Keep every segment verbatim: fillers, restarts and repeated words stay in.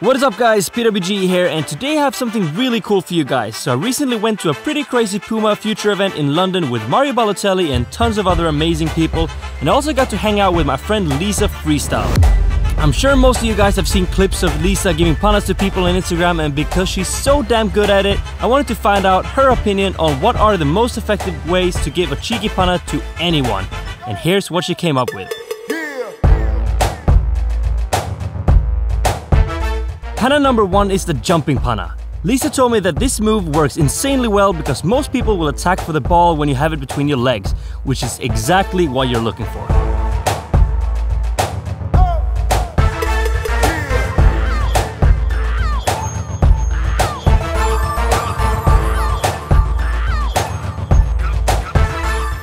What is up guys, P W G here, and today I have something really cool for you guys. So I recently went to a pretty crazy Puma Future event in London with Mario Balotelli and tons of other amazing people, and I also got to hang out with my friend Lisa Freestyle. I'm sure most of you guys have seen clips of Lisa giving punas to people on Instagram, and because she's so damn good at it, I wanted to find out her opinion on what are the most effective ways to give a cheeky punna to anyone. And here's what she came up with. Punna number one is the jumping punna. Lisa told me that this move works insanely well because most people will attack for the ball when you have it between your legs, which is exactly what you're looking for.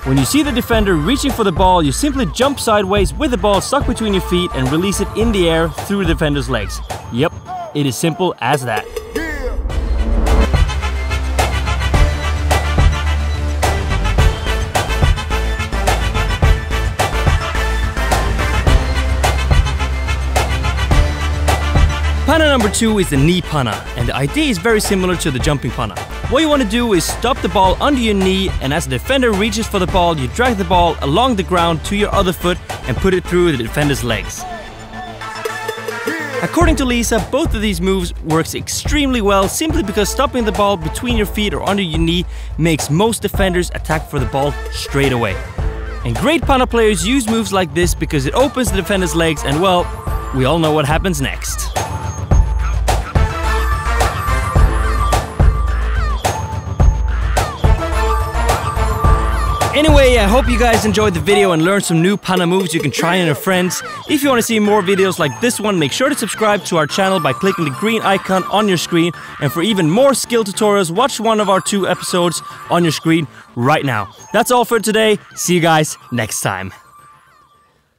When you see the defender reaching for the ball, you simply jump sideways with the ball stuck between your feet and release it in the air through the defender's legs. Yep. It is simple as that. Punna number two is the knee punna, and the idea is very similar to the jumping punna. What you want to do is stop the ball under your knee, and as the defender reaches for the ball, you drag the ball along the ground to your other foot and put it through the defender's legs. According to Lisa, both of these moves works extremely well simply because stopping the ball between your feet or under your knee makes most defenders attack for the ball straight away. And great punna players use moves like this because it opens the defender's legs, and well, we all know what happens next. Anyway, I hope you guys enjoyed the video and learned some new punna moves you can try on your friends. If you want to see more videos like this one, make sure to subscribe to our channel by clicking the green icon on your screen. And for even more skill tutorials, watch one of our two episodes on your screen right now. That's all for today. See you guys next time.